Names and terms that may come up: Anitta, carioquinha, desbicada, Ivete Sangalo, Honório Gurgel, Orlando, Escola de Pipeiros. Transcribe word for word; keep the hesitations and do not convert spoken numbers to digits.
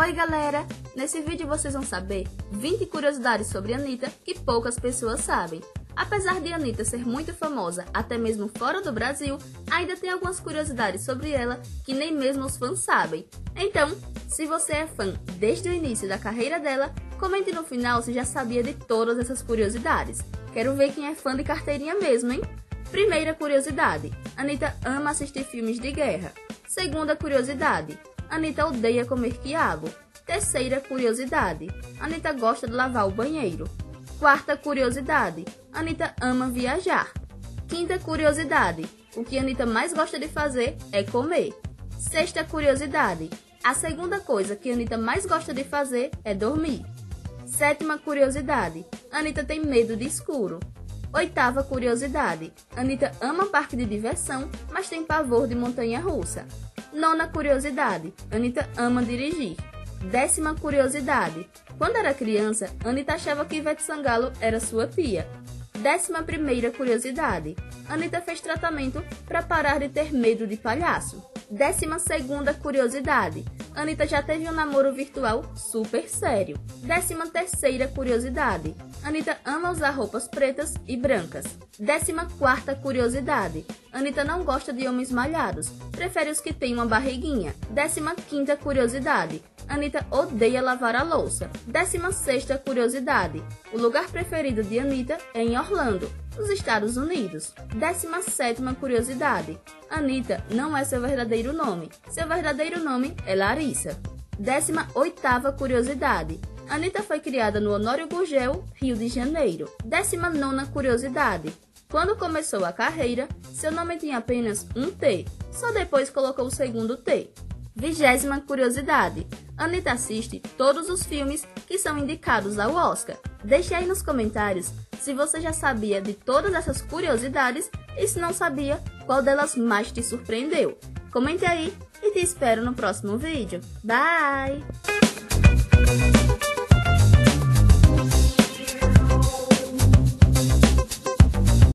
Oi galera, nesse vídeo vocês vão saber vinte curiosidades sobre Anitta que poucas pessoas sabem. Apesar de Anitta ser muito famosa, até mesmo fora do Brasil, ainda tem algumas curiosidades sobre ela que nem mesmo os fãs sabem. Então, se você é fã desde o início da carreira dela, comente no final se já sabia de todas essas curiosidades. Quero ver quem é fã de carteirinha mesmo, hein? Primeira curiosidade, Anitta ama assistir filmes de guerra. Segunda curiosidade, Anitta odeia comer quiabo. Terceira curiosidade, Anitta gosta de lavar o banheiro. Quarta curiosidade, Anitta ama viajar. Quinta curiosidade, o que Anitta mais gosta de fazer é comer. Sexta curiosidade, a segunda coisa que Anitta mais gosta de fazer é dormir. Sétima curiosidade, Anitta tem medo de escuro. Oitava curiosidade, Anitta ama parque de diversão, mas tem pavor de montanha-russa. Nona curiosidade, Anitta ama dirigir. Décima curiosidade, quando era criança, Anitta achava que Ivete Sangalo era sua tia. Décima primeira curiosidade, Anitta fez tratamento para parar de ter medo de palhaço. Décima segunda curiosidade, Anitta já teve um namoro virtual super sério. Décima terceira curiosidade, Anitta ama usar roupas pretas e brancas. Décima quarta curiosidade, Anitta não gosta de homens malhados, prefere os que têm uma barriguinha. Décima quinta curiosidade, Anitta odeia lavar a louça. Décima sexta curiosidade, o lugar preferido de Anitta é em Orlando, nos Estados Unidos. Décima sétima curiosidade, Anitta não é seu verdadeiro nome, seu verdadeiro nome é Larissa. Décima oitava curiosidade, Anitta foi criada no Honório Gurgel, Rio de Janeiro. Décima nona curiosidade, quando começou a carreira, seu nome tinha apenas um T, só depois colocou o segundo T. Vigésima curiosidade, Anitta assiste todos os filmes que são indicados ao Oscar. Deixe aí nos comentários se você já sabia de todas essas curiosidades e se não sabia, qual delas mais te surpreendeu. Comente aí e te espero no próximo vídeo. Bye!